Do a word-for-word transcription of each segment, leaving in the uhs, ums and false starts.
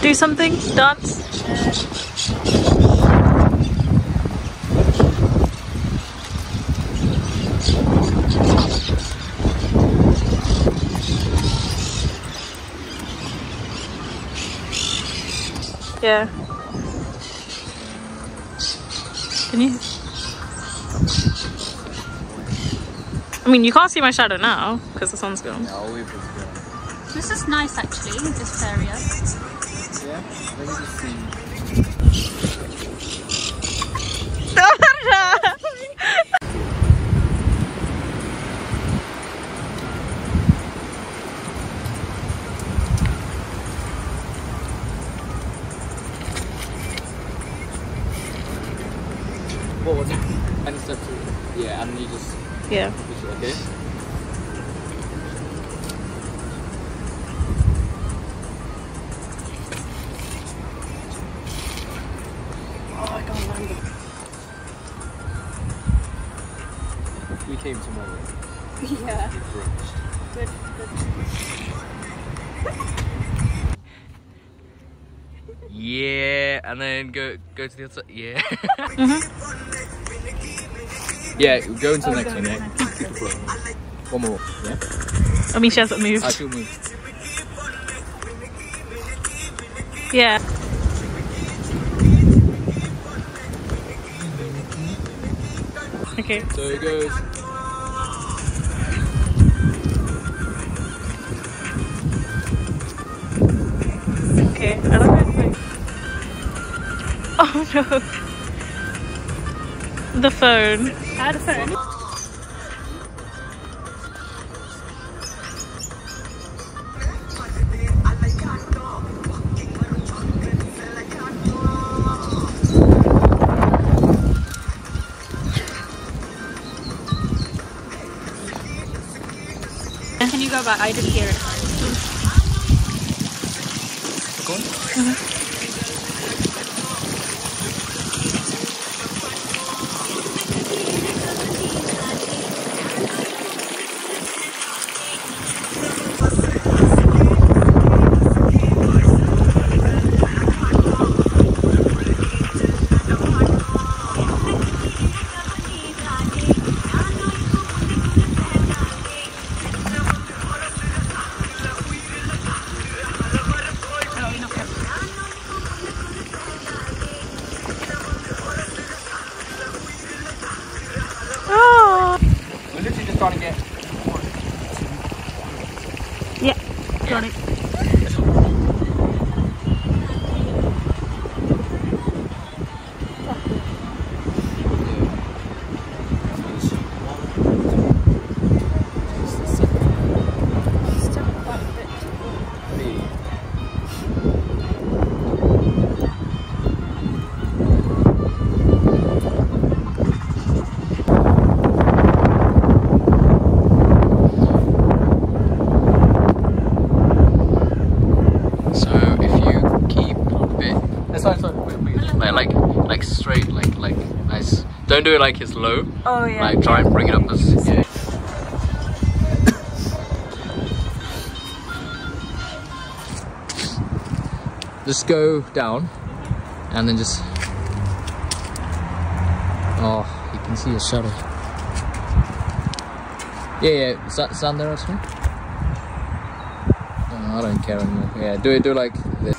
Do something? Dance? Yeah. Can you? I mean, you can't see my shadow now because the sun's gone. No, we've just gone. This is nice actually, this area. Yeah, let me just see. What was it? And step two. Yeah, and you just. Yeah. Okay. Oh, I can't land it. We came tomorrow. Yeah. Good, good. Yeah, and then go go to the other side. Yeah. Mm-hmm. Yeah, go into oh, the next one, yeah. One more, yeah? I mean, she hasn't moved. I should move. Yeah. Okay. So it goes. Okay, I don't know. Oh no. The phone. I had a phone. Can you go back? I didn't hear it. Mm-hmm. Got it. Like, like straight, like, like, nice. Don't do it like it's low. Oh yeah. Like, try and bring it up as. Yeah. Just go down, and then just. Oh, you can see the shadow. Yeah, yeah. Is that sand there or something? No, I don't care anymore. Yeah, do it. Do like this.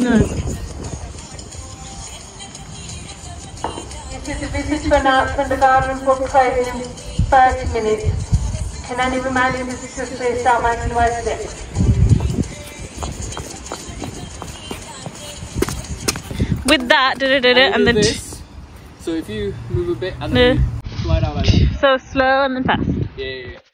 No. It is a visit to an art from the garden for clothing thirty minutes. Can any remaining visitors please start making way for them? With that, did it, did it, and then this. So if you move a bit and then no. Slide out like this. So slow and then fast. Yeah. yeah, yeah.